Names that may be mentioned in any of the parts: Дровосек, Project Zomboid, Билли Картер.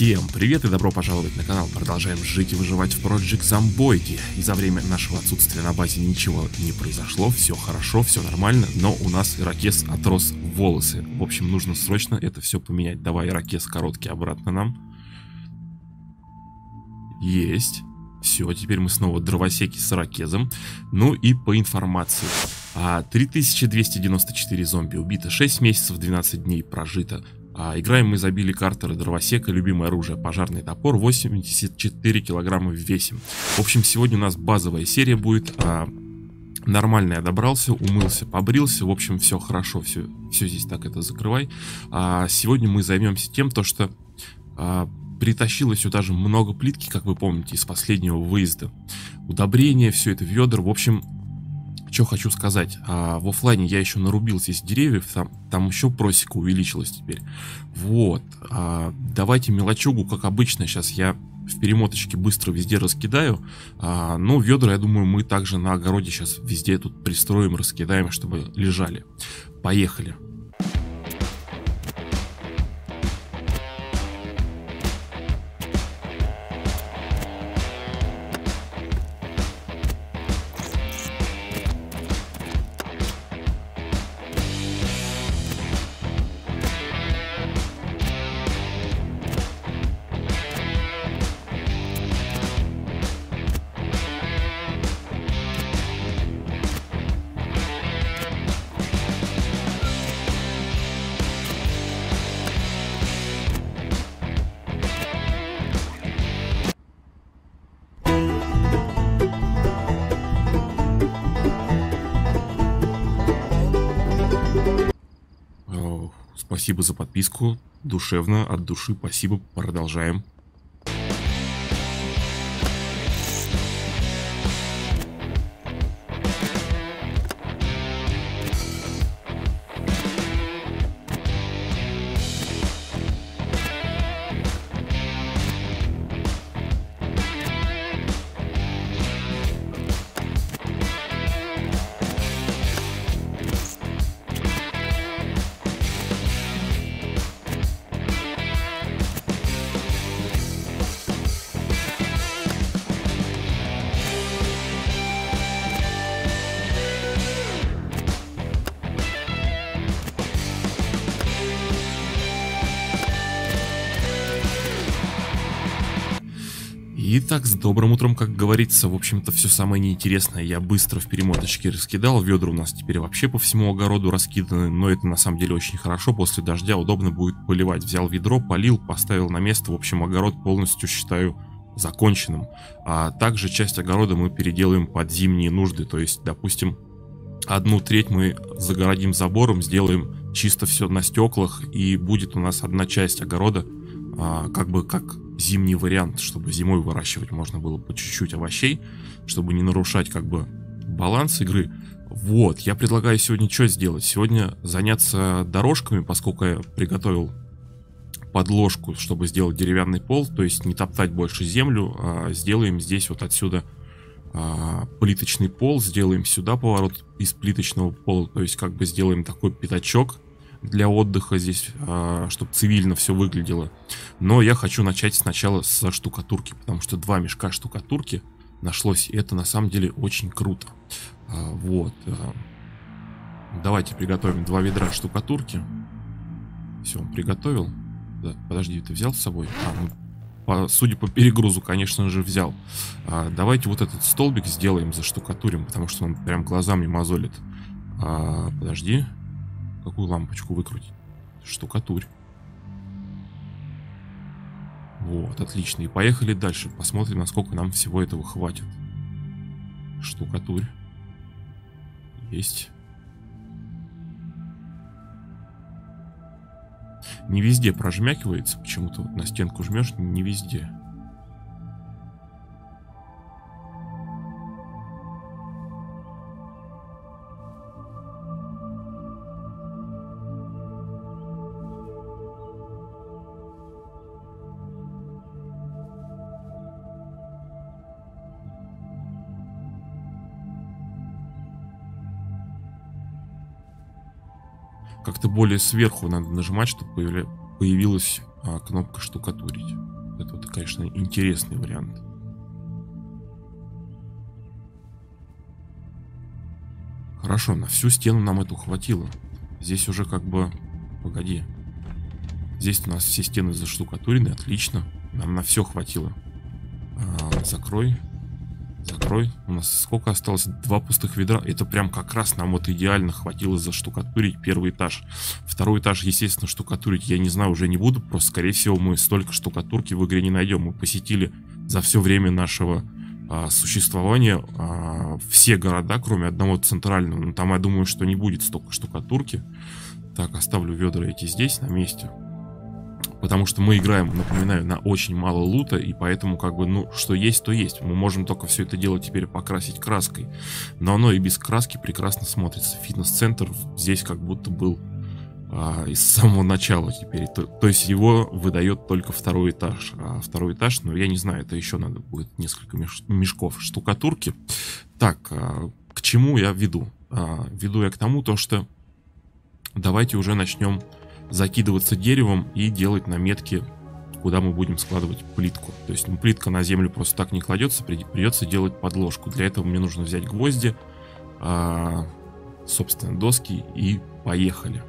Всем привет и добро пожаловать на канал. Продолжаем жить и выживать в Project Zomboid. И за время нашего отсутствия на базе ничего не произошло, все хорошо, все нормально, но у нас ирокез отрос волосы. В общем, нужно срочно это все поменять. Давай ирокез короткий обратно нам. Есть. Все, теперь мы снова дровосеки с ирокезом. Ну и по информации. 3294 зомби убито, 6 месяцев, 12 дней прожито. Играем мы за Билли Картера, дровосека, любимое оружие, пожарный топор, 84 килограмма весим. В общем, сегодня у нас базовая серия будет. Нормально я добрался, умылся, побрился, в общем, все хорошо, все здесь так это закрывай. Сегодня мы займемся тем, то что притащило сюда же много плитки, как вы помните, из последнего выезда. Удобрения, все это ведра, в общем... Что хочу сказать, в офлайне я еще нарубил здесь деревьев, там еще просека увеличилась теперь. Вот, давайте мелочугу, как обычно, сейчас я в перемоточке быстро везде раскидаю. Но ведра, я думаю, мы также на огороде сейчас везде тут пристроим, раскидаем, чтобы лежали. Поехали. Спасибо за подписку, душевно, от души, спасибо, продолжаем. Итак, с добрым утром, как говорится, в общем-то все самое неинтересное я быстро в перемоточке раскидал, ведра у нас теперь вообще по всему огороду раскиданы, но это на самом деле очень хорошо, после дождя удобно будет поливать. Взял ведро, полил, поставил на место, в общем огород полностью считаю законченным. А также часть огорода мы переделаем под зимние нужды, то есть, допустим, одну треть мы загородим забором, сделаем чисто все на стеклах и будет у нас одна часть огорода, как зимний вариант, чтобы зимой выращивать можно было по чуть-чуть овощей, чтобы не нарушать баланс игры. Вот, я предлагаю сегодня что сделать? Сегодня заняться дорожками, поскольку я приготовил подложку, чтобы сделать деревянный пол, то есть не топтать больше землю, сделаем здесь вот отсюда плиточный пол, сделаем сюда поворот из плиточного пола, то есть сделаем такой пятачок для отдыха здесь, чтобы цивильно все выглядело. Но я хочу начать сначала со штукатурки, потому что 2 мешка штукатурки нашлось, и это на самом деле очень круто. Вот. Давайте приготовим 2 ведра штукатурки. Все, он приготовил. Да, подожди, ты взял с собой? Судя по перегрузу, конечно же, взял. Давайте вот этот столбик сделаем, заштукатурим, потому что он прям глазам не мозолит. Подожди. Какую лампочку выкрутить? Штукатурь. Вот, отлично. И поехали дальше. Посмотрим, насколько нам всего этого хватит. Штукатурь. Есть. Не везде прожмякивается. Почему-то вот на стенку жмешь, не везде. Как-то более сверху надо нажимать, чтобы появилась кнопка штукатурить. Это, вот, конечно, интересный вариант. Хорошо, на всю стену нам это хватило. Здесь уже как бы... Погоди. Здесь у нас все стены заштукатурены, отлично. Нам на все хватило. Закрой. Закрой. У нас сколько осталось? 2 пустых ведра. Это прям как раз нам вот идеально хватило заштукатурить первый этаж. Второй этаж, естественно, штукатурить я не знаю, уже не буду. Просто, скорее всего, мы столько штукатурки в игре не найдем. Мы посетили за все время нашего существования все города, кроме одного центрального. Но там, я думаю, что не будет столько штукатурки. Так, оставлю ведра эти здесь, на месте. Потому что мы играем, напоминаю, на очень мало лута, и поэтому как бы, ну, что есть, то есть. Мы можем только все это дело теперь покрасить краской. Но оно и без краски прекрасно смотрится. Фитнес-центр здесь как будто был из самого начала теперь. То есть его выдает только второй этаж. А второй этаж, ну, я не знаю, это еще надо будет несколько мешков штукатурки. Так, к чему я веду? Веду я к тому, то что давайте уже начнем закидываться деревом и делать наметки, куда мы будем складывать плитку. То есть, ну, плитка на землю просто так не кладется, придется делать подложку. Для этого мне нужно взять гвозди, собственно, доски, и поехали.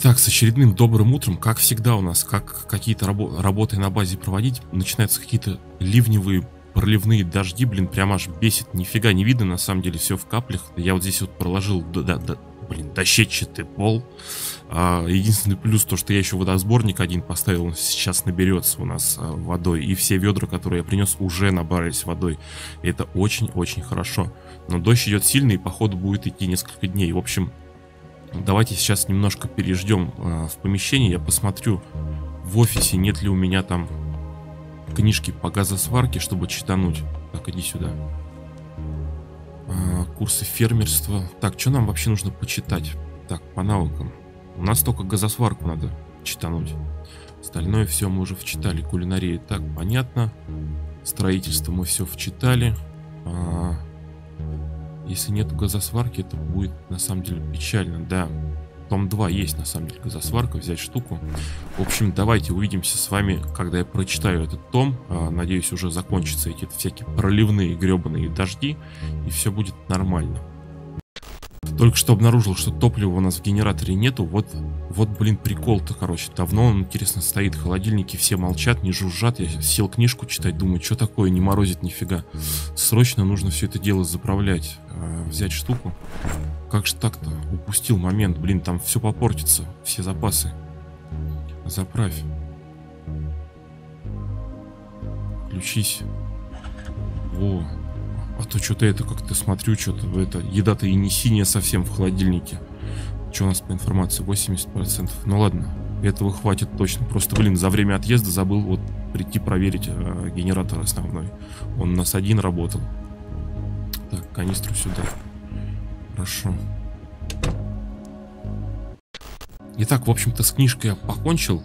Итак, с очередным добрым утром, как всегда у нас, как какие-то работы на базе проводить, начинаются какие-то ливневые, проливные дожди, блин, прям аж бесит, нифига не видно, на самом деле все в каплях, я вот здесь вот проложил, блин, дощечатый пол, единственный плюс то, что я еще водосборник один поставил, он сейчас наберется у нас водой, и все ведра, которые я принес, уже набрались водой, это очень-очень хорошо, но дождь идет сильный и походу будет идти несколько дней, в общем... Давайте сейчас немножко переждем в помещении. Я посмотрю в офисе, нет ли у меня там книжки по газосварке, чтобы читануть. Так, иди сюда. Курсы фермерства. Так, что нам вообще нужно почитать? Так, по навыкам. У нас только газосварку надо читануть. Остальное все мы уже вчитали. Кулинария, так, понятно. Строительство мы все вчитали. Если нет газосварки, это будет на самом деле печально, да. Том 2 есть на самом деле газосварка, взять штуку. В общем, давайте увидимся с вами, когда я прочитаю этот том. Надеюсь, уже закончатся эти всякие проливные гребаные дожди, и все будет нормально. Только что обнаружил, что топлива у нас в генераторе нету. Вот, блин, прикол-то, короче. Давно он, интересно, стоит. Холодильники все молчат, не жужжат. Я сел книжку читать, думаю, что такое, не морозит нифига. Срочно нужно все это дело заправлять. Взять штуку. Как же так-то? Упустил момент. Блин, там все попортится. Все запасы. Заправь. Включись. О. А то что-то это как-то смотрю, что-то это еда-то и не синяя совсем в холодильнике. Что у нас по информации? 80%. Ну ладно, этого хватит точно. Просто, блин, за время отъезда забыл вот прийти проверить генератор основной. Он у нас один работал. Так, канистру сюда. Хорошо. Итак, в общем-то, с книжкой я покончил.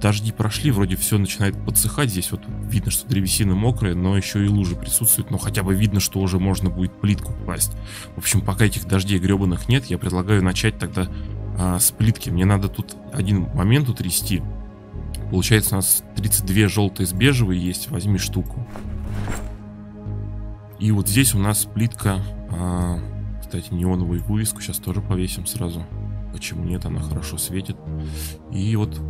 Дожди прошли, вроде все начинает подсыхать. Здесь вот видно, что древесина мокрая, но еще и лужи присутствуют. Но хотя бы видно, что уже можно будет плитку класть. В общем, пока этих дождей гребаных нет, я предлагаю начать тогда с плитки. Мне надо тут один момент утрясти. Получается, у нас 32 желтые с бежевой есть. Возьми штуку. И вот здесь у нас плитка. Кстати, неоновую вывеску сейчас тоже повесим сразу. Почему нет, она хорошо светит. И вот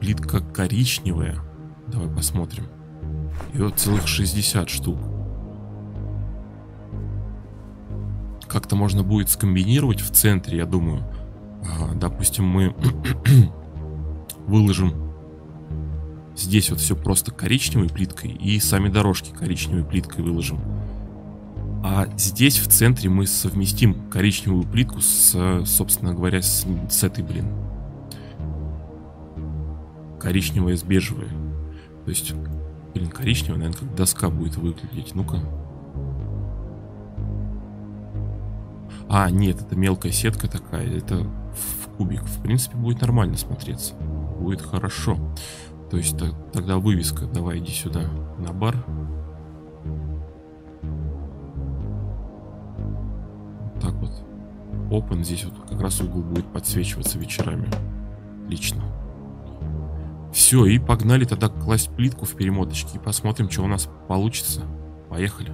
плитка коричневая. Давай посмотрим. И вот целых 60 штук. Как-то можно будет скомбинировать в центре, я думаю. Допустим, мы выложим здесь вот все просто коричневой плиткой и сами дорожки коричневой плиткой выложим. А здесь в центре мы совместим коричневую плитку с, собственно говоря, с этой, блин. Коричневая с бежевой. То есть, блин, коричневая, наверное, как доска будет выглядеть. Ну-ка. А, нет, это мелкая сетка такая. Это в кубик. В принципе, будет нормально смотреться. Будет хорошо. То есть, тогда вывеска. Давай, иди сюда на бар. Так вот. Open. Здесь вот как раз угол будет подсвечиваться вечерами. Отлично. Все, и погнали тогда класть плитку в перемоточке. И посмотрим, что у нас получится. Поехали.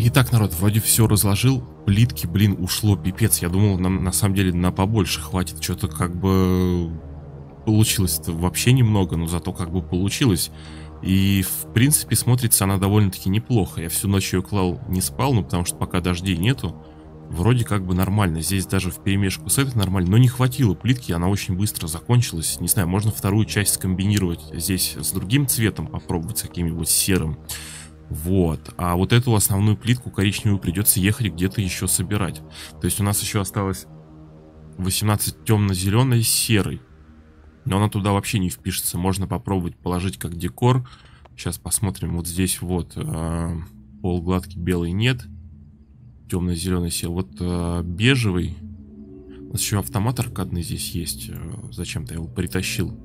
Итак, народ, вроде все разложил. Плитки, блин, ушло пипец. Я думал, нам на самом деле на побольше хватит. Что-то как бы получилось-то вообще немного, но зато как бы получилось. И в принципе смотрится она довольно-таки неплохо. Я всю ночь ее клал, не спал, ну потому что пока дождей нету. Вроде как бы нормально. Здесь даже вперемешку с этой нормально. Но не хватило плитки, она очень быстро закончилась. Не знаю, можно вторую часть скомбинировать здесь с другим цветом, попробовать с каким-нибудь серым. Вот, а вот эту основную плитку коричневую придется ехать где-то еще собирать. То есть у нас еще осталось 18 темно-зеленой с серой. Но она туда вообще не впишется. Можно попробовать положить как декор. Сейчас посмотрим, вот здесь вот полгладкий белый нет. Темно-зеленый сел. Вот бежевый. У нас еще автомат аркадный здесь есть. Зачем-то я его притащил.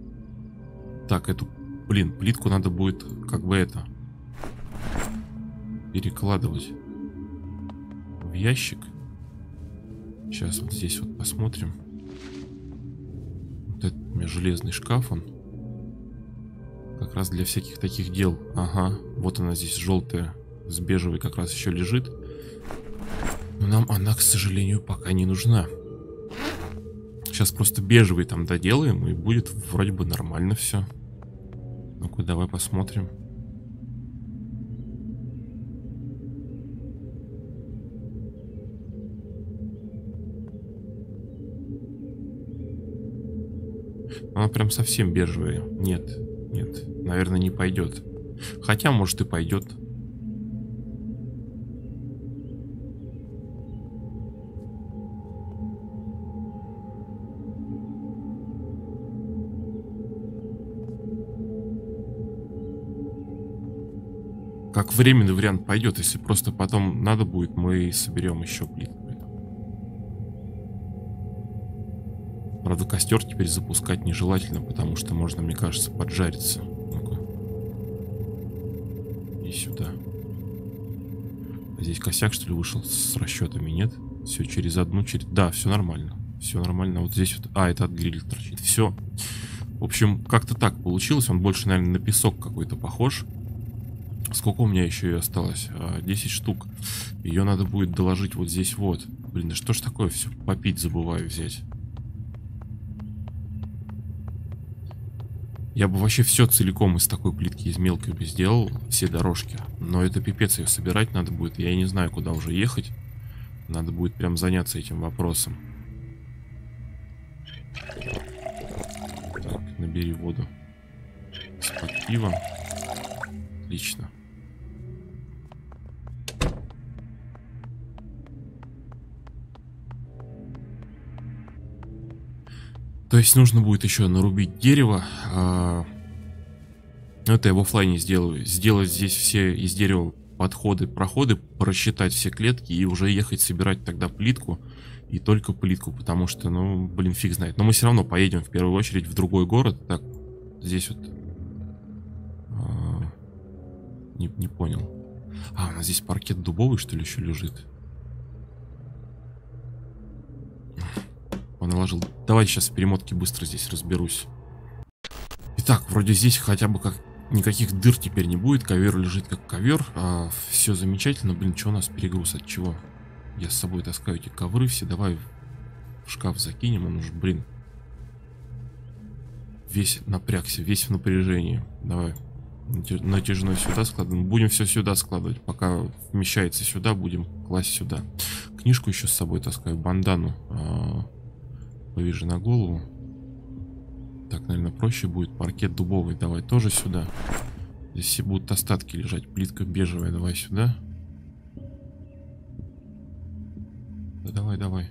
Так, эту, блин, плитку надо будет как бы это... перекладывать в ящик. Сейчас вот здесь вот посмотрим. Вот это у меня железный шкаф, он как раз для всяких таких дел. Ага, вот она здесь желтая с бежевой как раз еще лежит. Но нам она, к сожалению, пока не нужна. Сейчас просто бежевый там доделаем, и будет вроде бы нормально все. Ну-ка, давай посмотрим. Она прям совсем бежевая. Нет, нет, наверное, не пойдет. Хотя, может, и пойдет. Как временный вариант пойдет. Если просто потом надо будет, мы соберем еще плитку. Правда, костер теперь запускать нежелательно, потому что можно, мне кажется, поджариться. Ну-ка. И сюда. Здесь косяк, что ли, вышел с расчетами? Нет. Все, через одну, через... Да, все нормально. Все нормально. Вот здесь вот... А, это от гриля торчит. Все. В общем, как-то так получилось. Он больше, наверное, на песок какой-то похож. Сколько у меня еще и осталось? 10 штук. Ее надо будет доложить вот здесь вот. Блин, да что ж такое? Все, попить забываю взять. Я бы вообще все целиком из такой плитки, из мелкой бы сделал, все дорожки. Но это пипец, ее собирать надо будет. Я не знаю, куда уже ехать. Надо будет прям заняться этим вопросом. Так, набери воду из-под пива. Отлично. То есть нужно будет еще нарубить дерево. Это я в офлайне сделаю. Сделать здесь все из дерева подходы, проходы, просчитать все клетки и уже ехать собирать тогда плитку. И только плитку, потому что, ну, блин, фиг знает. Но мы все равно поедем в первую очередь в другой город. Так, здесь вот... Не понял. А, у нас здесь паркет дубовый, что ли, еще лежит? Наложил. Давай сейчас в перемотке быстро здесь разберусь. Итак, вроде здесь хотя бы как никаких дыр теперь не будет. Ковер лежит как ковер. Все замечательно. Блин, что у нас перегруз? От чего? Я с собой таскаю эти ковры все. Давай в шкаф закинем. Он уж, блин, весь напрягся, весь в напряжении. Давай натяжной сюда складываем. Будем все сюда складывать. Пока вмещается сюда, будем класть сюда. Книжку еще с собой таскаю. Бандану. Повижу на голову. Так, наверное, проще будет. Паркет дубовый давай тоже сюда. Здесь все будут остатки лежать. Плитка бежевая давай сюда. Да, давай, давай.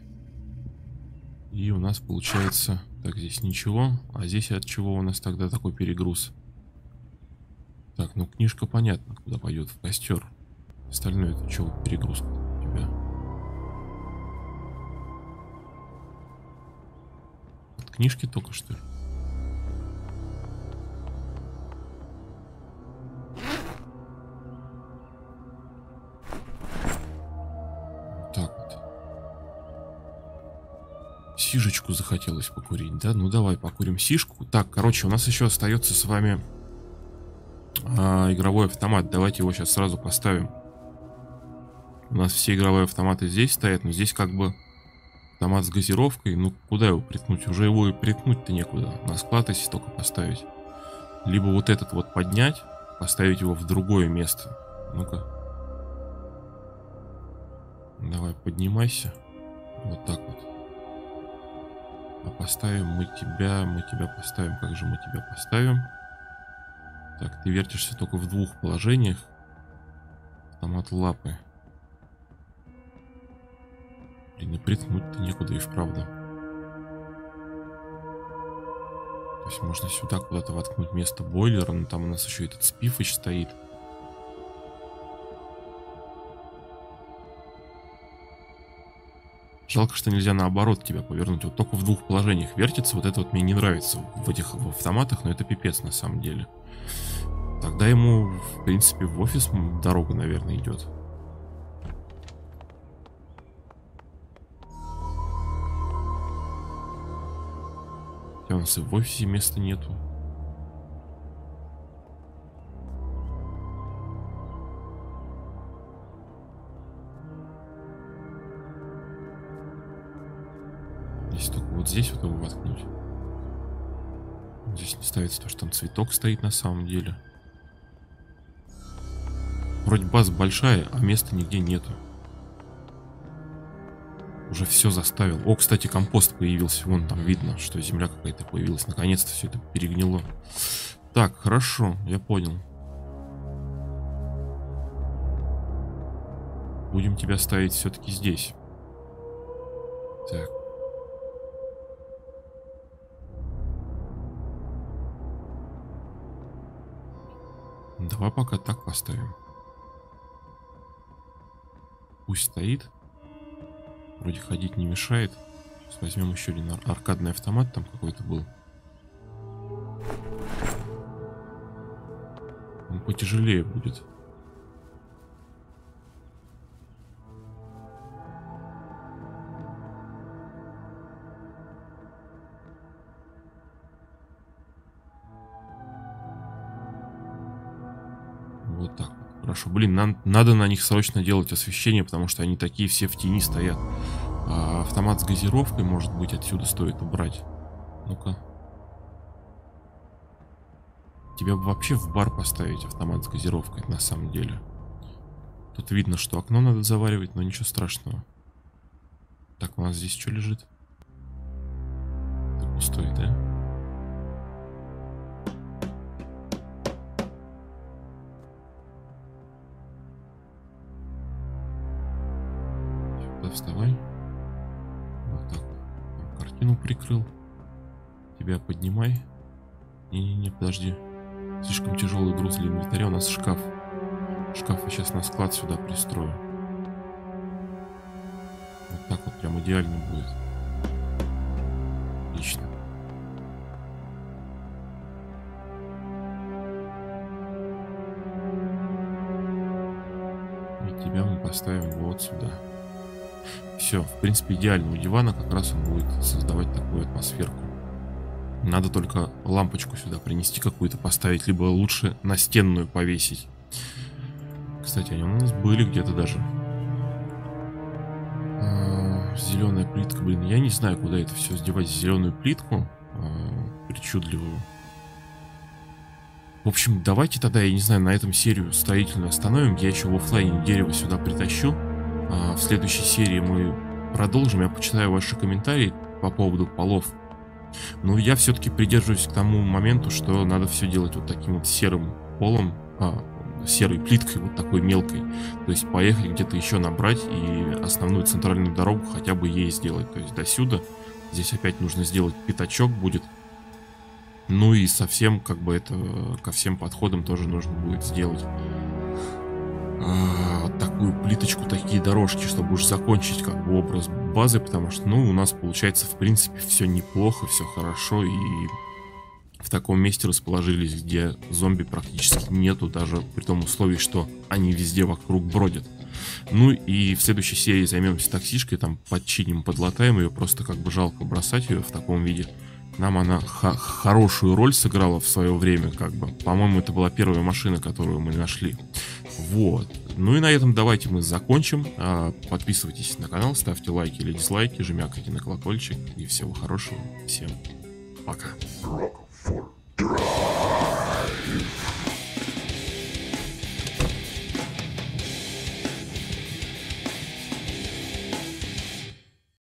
И у нас получается... Так, здесь ничего. А здесь от чего у нас тогда такой перегруз? Так, ну книжка понятно, куда пойдет. В костер. Остальное это чего? Перегрузка у тебя. Книжки только что. Так вот. Сижечку захотелось покурить, да? Ну давай покурим сишку. Так, короче, у нас еще остается с вами игровой автомат. Давайте его сейчас сразу поставим. У нас все игровые автоматы здесь стоят, но здесь как бы... Автомат с газировкой, ну куда его притнуть? Уже его и притнуть-то некуда. На склад если только поставить. Либо вот этот вот поднять, поставить его в другое место. Ну-ка. Давай, поднимайся. Вот так вот. А поставим мы тебя поставим. Как же мы тебя поставим? Так, ты вертишься только в двух положениях. Автомат лапы. Не приткнуть-то некуда и вправду. То есть можно сюда куда-то воткнуть место бойлера, но там у нас еще этот спифыч стоит. Жалко, что нельзя наоборот тебя повернуть. Вот только в двух положениях вертится. Вот это вот мне не нравится в этих автоматах, но это пипец на самом деле. Тогда ему, в принципе, в офис дорога, наверное, идет. У нас и в офисе места нету. Если только вот здесь вот его воткнуть. Здесь не ставится то, что там цветок стоит на самом деле. Вроде база большая, а места нигде нету. Уже все заставил. О, кстати, компост появился. Вон там видно, что земля какая-то появилась. Наконец-то все это перегнило. Так, хорошо, я понял. Будем тебя ставить все-таки здесь. Так. Давай пока так поставим. Пусть стоит. Вроде ходить не мешает. Сейчас возьмем еще один аркадный автомат. Там какой-то был. Он потяжелее будет. Вот так. Хорошо. Блин, надо на них срочно делать освещение, потому что они такие все в тени стоят. А автомат с газировкой, может быть, отсюда стоит убрать. Ну-ка. Тебя бы вообще в бар поставить, автомат с газировкой, на самом деле. Тут видно, что окно надо заваривать, но ничего страшного. Так, у нас здесь что лежит? Это пустой, да? Так, да, вставай. Вот так. Картину прикрыл. Тебя поднимай. Не-не-не, подожди. Слишком тяжелый груз для инвентаря. У нас шкаф. Шкаф я сейчас на склад сюда пристрою. Вот так вот прям идеально будет. Отлично. И тебя мы поставим вот сюда. Все, в принципе, идеально. У дивана как раз он будет создавать такую атмосферку. Надо только лампочку сюда принести какую-то, поставить, либо лучше настенную повесить. Кстати, они у нас были где-то даже. Зеленая плитка, блин, я не знаю, куда это все сдевать, зеленую плитку причудливую. В общем, давайте тогда, я не знаю, на этом серию строительную остановим. Я еще в офлайне дерево сюда притащу. В следующей серии мы продолжим. Я почитаю ваши комментарии по поводу полов. Но я все-таки придерживаюсь к тому моменту, что надо все делать вот таким вот серым полом, серой плиткой, вот такой мелкой. То есть поехать где-то еще набрать и основную центральную дорогу хотя бы ей сделать. То есть до сюда. Здесь опять нужно сделать пятачок будет. Ну и совсем как бы это ко всем подходам тоже нужно будет сделать такую плиточку, такие дорожки, чтобы уж закончить как бы образ базы, потому что, ну, у нас получается в принципе все неплохо, все хорошо, и в таком месте расположились, где зомби практически нету, даже при том условии, что они везде вокруг бродят. Ну и в следующей серии займемся таксишкой, там подчиним, подлатаем ее, просто как бы жалко бросать ее в таком виде. Нам она хорошую роль сыграла в свое время, как бы. По-моему, это была первая машина, которую мы нашли. Вот. Ну и на этом давайте мы закончим. Подписывайтесь на канал, ставьте лайки или дизлайки, жмякайте на колокольчик. И всего хорошего. Всем пока.